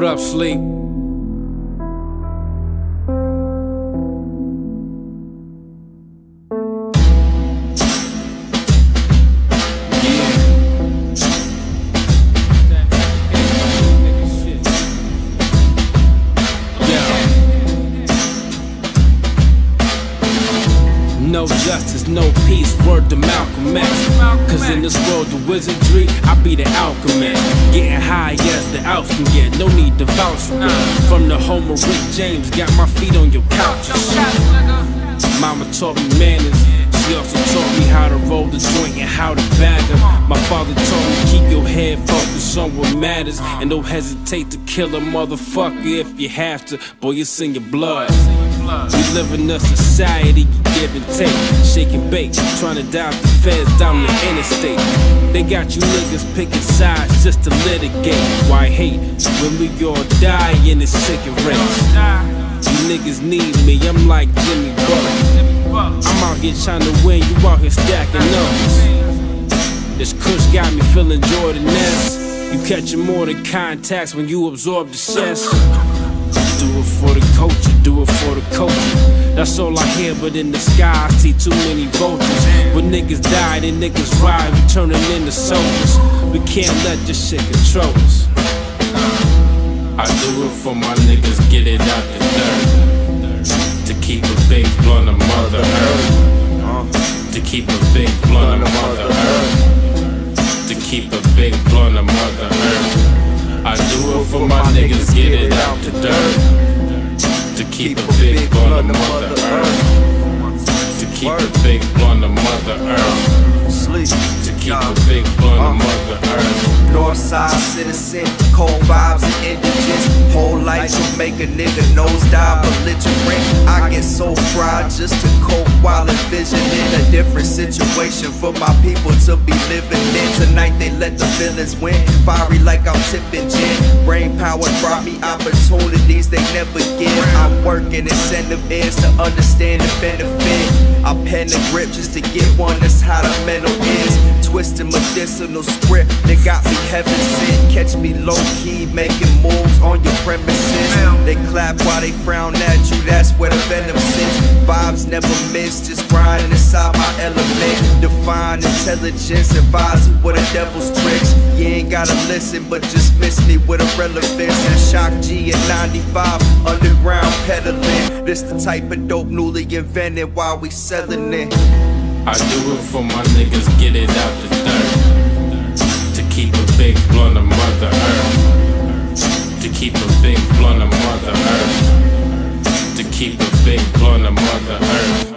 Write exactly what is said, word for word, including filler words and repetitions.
What up, Sleep? No justice, no peace, word to Malcolm X. Cause in this world of wizardry, I be the alchemist. Getting high as the outs can get, no need to vouch for it. From the home of Rick James, got my feet on your couch. Mama taught me manners, she also taught me how to roll the joint and how to bag them. My father told me keep your head focused on what matters, and don't hesitate to kill a motherfucker if you have to. Boy, it's in your blood. We live in a society, you give and take, shake and bake, trying to dive the feds down the interstate. They got you niggas picking sides just to litigate. Why hate when we all die in this chicken race? You niggas need me, I'm like Jimmy Butler. I'm out here trying to win, you out here stacking up. This kush got me feeling Jordan-esque. You catching more than contacts when you absorb the zest. Do it for the culture, do it for the culture. That's all I hear, but in the sky I see too many vultures. When niggas die, then niggas ride, we turning into soldiers. We can't let this shit control us. I do it for my niggas, get it out the dirt. To keep a big blunt of Mother Earth. To keep a big blunt of Mother Earth. To keep a big blunt of Mother Earth. I do it for my niggas, get it out the dirt. To keep a big blunt of Mother Earth. To keep a big blunt of Mother Earth. To keep a big blunt of Mother Earth. Northside citizen, cold vibes and indigence. Whole life will make a nigga nosedive belligerent. I get so fried just to cope while envisioning a different situation for my people to be living in. Tonight they let the villains win. Fiery like I'm tipping gin. Brain power brought me opportunities they never give. I'm working incentive is to understand the benefit. I pen the grip just to get one, that's how the mental is. Twisting medicinal script that got me heaven sent. Catch me low-key making moves on your premises. They clap while they frown at you, that's where the venom sits. Vibes never miss, just grinding inside my element. Divine intelligence, advise you with the devil's tricks. You ain't gotta listen, but just miss me with irrelevance. And Shock G at ninety-five, underground peddling. This the type of dope newly invented while we selling it. I do it for my niggas, get it out the dirt. To keep a big blunt of Mother Earth. To keep a big blunt of Mother Earth. To keep a big blunt of Mother Earth.